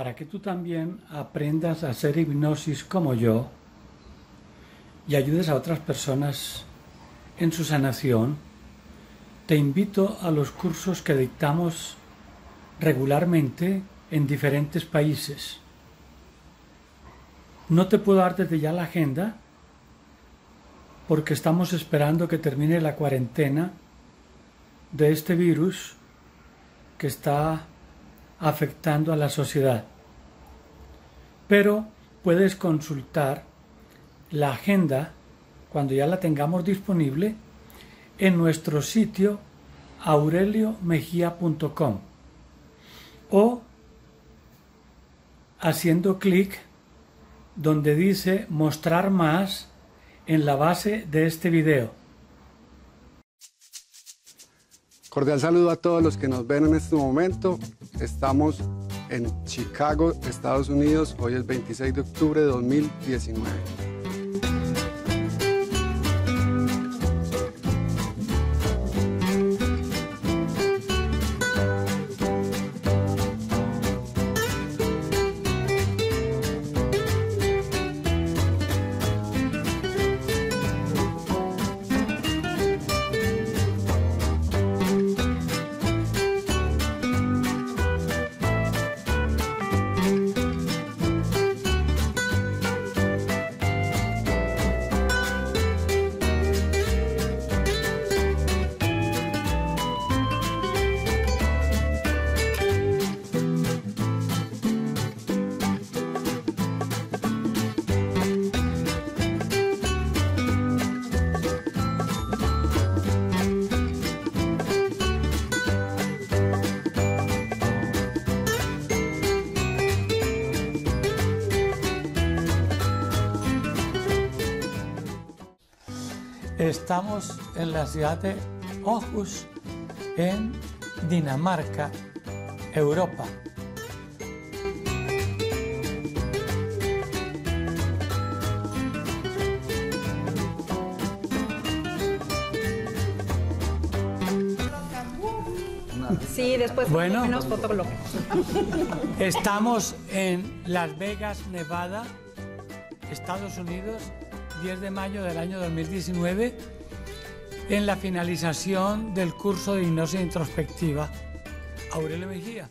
para que tú también aprendas a hacer hipnosis como yo y ayudes a otras personas en su sanación, te invito a los cursos que dictamos regularmente en diferentes países. No te puedo dar desde ya la agenda porque estamos esperando que termine la cuarentena de este virus que está afectando a la sociedad. Pero puedes consultar la agenda cuando ya la tengamos disponible en nuestro sitio aureliomejia.com o haciendo clic donde dice mostrar más en la base de este video. Cordial saludo a todos los que nos ven en este momento. Estamos en Chicago, Estados Unidos. Hoy es 26 de octubre de 2019. Estamos en la ciudad de Aarhus, en Dinamarca, Europa. Sí, después menos fotólogo. Estamos en Las Vegas, Nevada, Estados Unidos, 10 de mayo del año 2019, en la finalización del curso de hipnosis introspectiva. Aurelio Mejía.